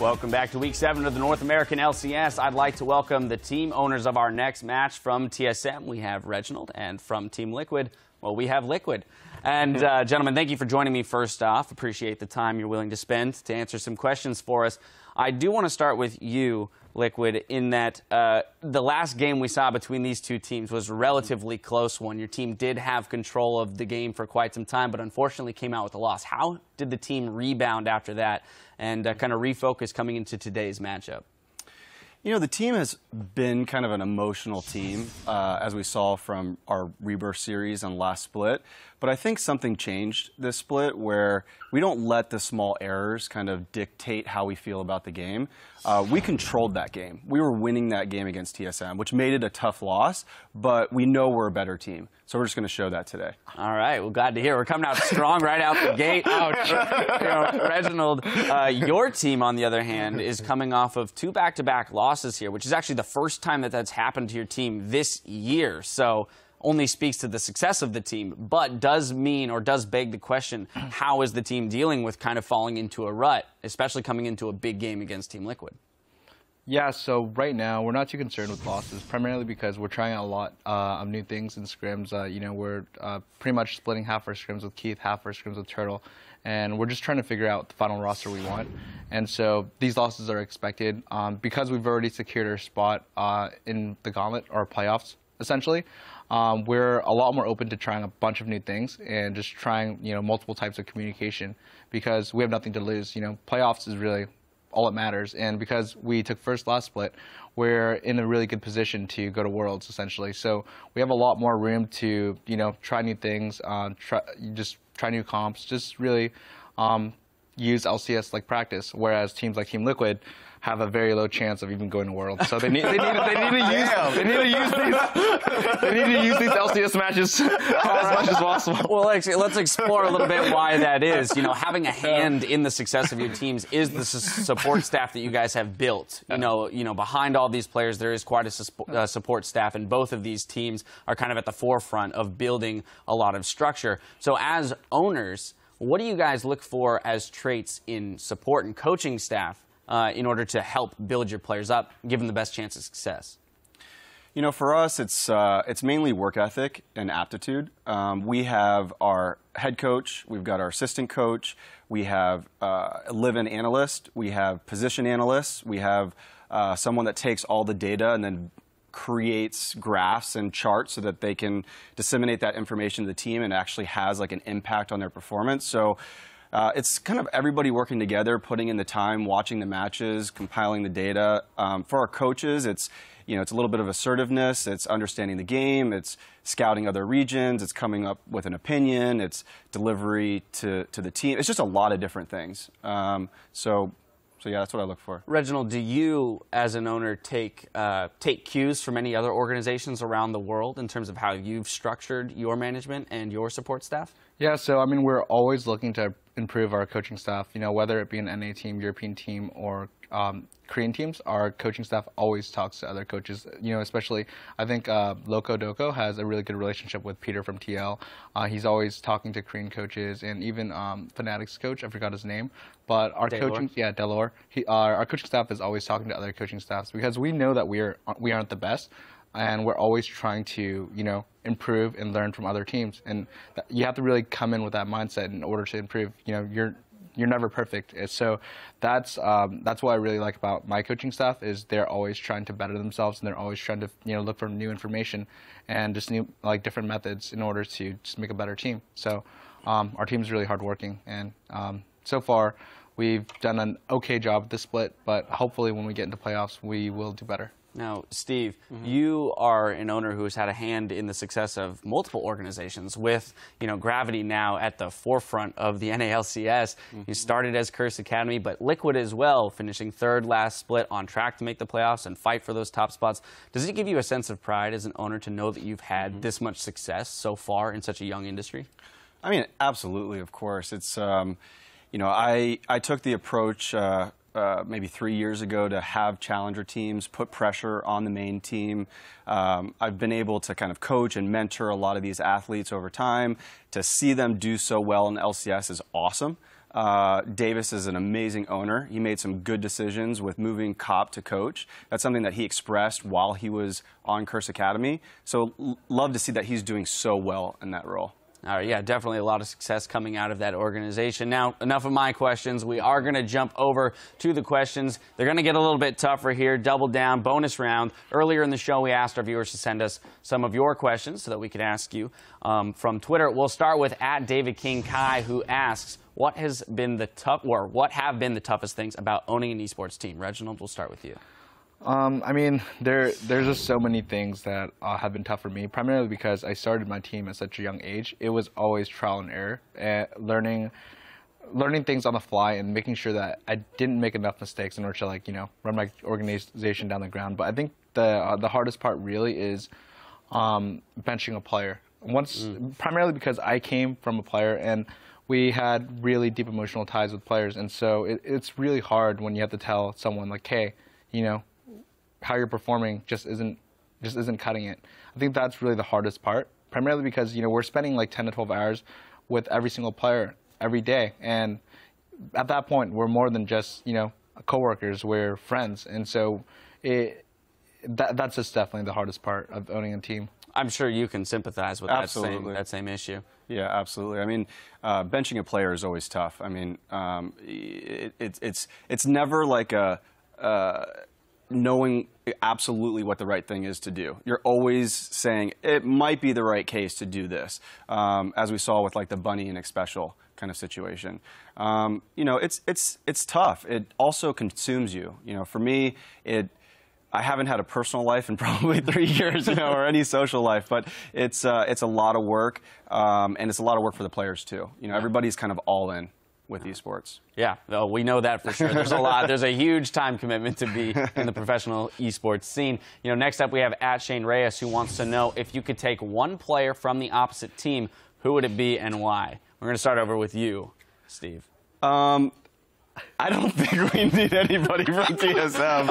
Welcome back to Week 7 of the North American LCS. I'd like to welcome the team owners of our next match. From TSM, we have Reginald, and from Team Liquid, well, we have Liquid. And gentlemen, thank you for joining me first off. Appreciate the time you're willing to spend to answer some questions for us. I do want to start with you, Liquid, in that the last game we saw between these two teams was a relatively close one. Your team did have control of the game for quite some time, but unfortunately came out with a loss. How did the team rebound after that and kind of refocus coming into today's matchup? You know, the team has been kind of an emotional team, as we saw from our Rebirth series and last split. But I think something changed this split where we don't let the small errors kind of dictate how we feel about the game. We controlled that game. We were winning that game against TSM, which made it a tough loss, but we know we're a better team. So we're just going to show that today. All right. Well, glad to hear. We're coming out strong right out the gate. Ouch. You know, Reginald, your team, on the other hand, is coming off of two back-to-back losses here, which is actually the first time that that's happened to your team this year. So only speaks to the success of the team, but does mean or does beg the question, how is the team dealing with kind of falling into a rut, especially coming into a big game against Team Liquid? Yeah, so right now we're not too concerned with losses, primarily because we're trying a lot of new things in scrims. You know, we're pretty much splitting half our scrims with Keith, half our scrims with Turtle, and we're just trying to figure out the final roster we want. And so these losses are expected because we've already secured our spot in the gauntlet or playoffs, essentially. We're a lot more open to trying a bunch of new things and just trying, you know, multiple types of communication because we have nothing to lose. You know, playoffs is really all that matters. And because we took first last split, we're in a really good position to go to Worlds, essentially. So we have a lot more room to, you know, try new things, just try new comps, just really use LCS like practice, whereas teams like Team Liquid have a very low chance of even going to Worlds. So they need to use these LCS matches as much as possible. Well, let's explore a little bit why that is. You know, having a hand in the success of your teams is the support staff that you guys have built. You know, behind all these players, there is quite a support staff, and both of these teams are kind of at the forefront of building a lot of structure. So as owners, what do you guys look for as traits in support and coaching staff in order to help build your players up, give them the best chance of success? You know, for us, it's mainly work ethic and aptitude. We have our head coach, we've got our assistant coach, we have a live-in analyst, we have position analysts, we have someone that takes all the data and then creates graphs and charts so that they can disseminate that information to the team and actually has like an impact on their performance. So it's kind of everybody working together, putting in the time, watching the matches, compiling the data. For our coaches, it's, you know, it's a little bit of assertiveness, it's understanding the game, it's scouting other regions, it's coming up with an opinion, it's delivery to the team. It's just a lot of different things. So yeah, that's what I look for. Reginald, do you, as an owner, take cues from any other organizations around the world in terms of how you've structured your management and your support staff? Yeah, so I mean, we're always looking to improve our coaching staff. You know, whether it be an NA team, European team, or Korean teams, our coaching staff always talks to other coaches. You know, especially I think Loco Doco has a really good relationship with Peter from TL. He's always talking to Korean coaches and even Fnatic's coach. I forgot his name, but our Delor. Delor. Our coaching staff is always talking to other coaching staffs because we know that we aren't the best, and we're always trying to, you know, improve and learn from other teams. And you have to really come in with that mindset in order to improve. You know, you're never perfect. So that's what I really like about my coaching staff is they're always trying to better themselves, and they're always trying to, you know, look for new information and just new, like, different methods in order to just make a better team. So our team is really hardworking, and so far we've done an okay job this split, but hopefully when we get into playoffs we will do better. Now, Steve, you are an owner who has had a hand in the success of multiple organizations with, you know, Gravity now at the forefront of the NALCS. You started as Curse Academy, but Liquid as well, finishing third last split, on track to make the playoffs and fight for those top spots. Does it give you a sense of pride as an owner to know that you've had this much success so far in such a young industry? I mean, absolutely, of course. It's, you know, I took the approach maybe 3 years ago to have challenger teams, put pressure on the main team. I've been able to kind of coach and mentor a lot of these athletes over time. To see them do so well in LCS is awesome. Davis is an amazing owner. He made some good decisions with moving Cop to coach. That's something that he expressed while he was on Curse Academy. So love to see that he's doing so well in that role. All right, yeah, definitely a lot of success coming out of that organization. Now, enough of my questions. We are going to jump over to the questions. They're going to get a little bit tougher here, double down, bonus round. Earlier in the show, we asked our viewers to send us some of your questions so that we could ask you from Twitter. We'll start with @DavidKingKai, who asks, what has been the toughest things about owning an esports team? Reginald, we'll start with you. I mean, there's just so many things that have been tough for me, primarily because I started my team at such a young age. It was always trial and error, and learning things on the fly and making sure that I didn't make enough mistakes in order to, like, you know, run my organization down the ground. But I think the hardest part really is benching a player. Primarily because I came from a player, and we had really deep emotional ties with players, and so it's really hard when you have to tell someone, like, hey, you know, how you're performing just isn't cutting it. I think that's really the hardest part, primarily because, you know, we're spending like 10 to 12 hours with every single player every day, and at that point we're more than just, you know, coworkers, we're friends, and so that's just definitely the hardest part of owning a team. I'm sure you can sympathize with that same issue. Yeah, absolutely. I mean, benching a player is always tough. I mean, it's never like a knowing absolutely what the right thing is to do. You're always saying, it might be the right case to do this, as we saw with like the Bunny and X Special kind of situation. You know, it's tough. It also consumes you. You know, for me, I haven't had a personal life in probably 3 years, you know, or any social life, but it's a lot of work, and it's a lot of work for the players too. You know, everybody's kind of all in with esports. Yeah, though we know that for sure. There's a huge time commitment to be in the professional esports scene. You know, next up we have @ShaneReyes, who wants to know, if you could take one player from the opposite team, who would it be and why? We're going to start over with you, Steve. I don't think we need anybody from TSM.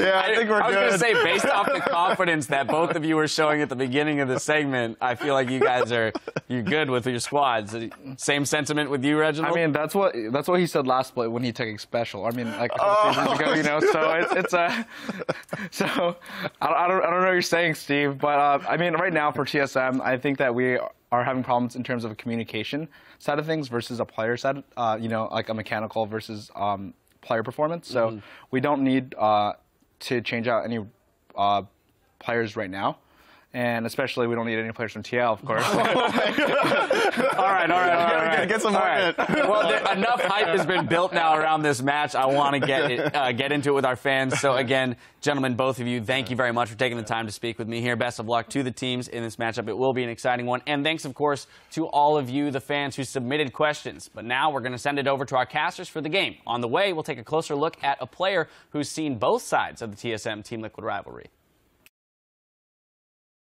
Yeah, I think we're good. I was going to say, based off the confidence that both of you were showing at the beginning of the segment, I feel like you guys are good with your squads. Same sentiment with you, Reginald? I mean, that's what he said last play when he took X Special. I mean, like, a couple seasons ago, you know. So I don't know what you're saying, Steve, but I mean, right now for TSM, I think that we are having problems in terms of a communication side of things versus a player side, you know, like a mechanical versus player performance. So we don't need to change out any players right now. And especially, we don't need any players from TL, of course. All right. Get some more in. Well, enough hype has been built now around this match. I want to get into it with our fans. So again, gentlemen, both of you, thank you very much for taking the time to speak with me here. Best of luck to the teams in this matchup. It will be an exciting one. And thanks, of course, to all of you, the fans who submitted questions. But now we're going to send it over to our casters for the game. On the way, we'll take a closer look at a player who's seen both sides of the TSM Team Liquid rivalry.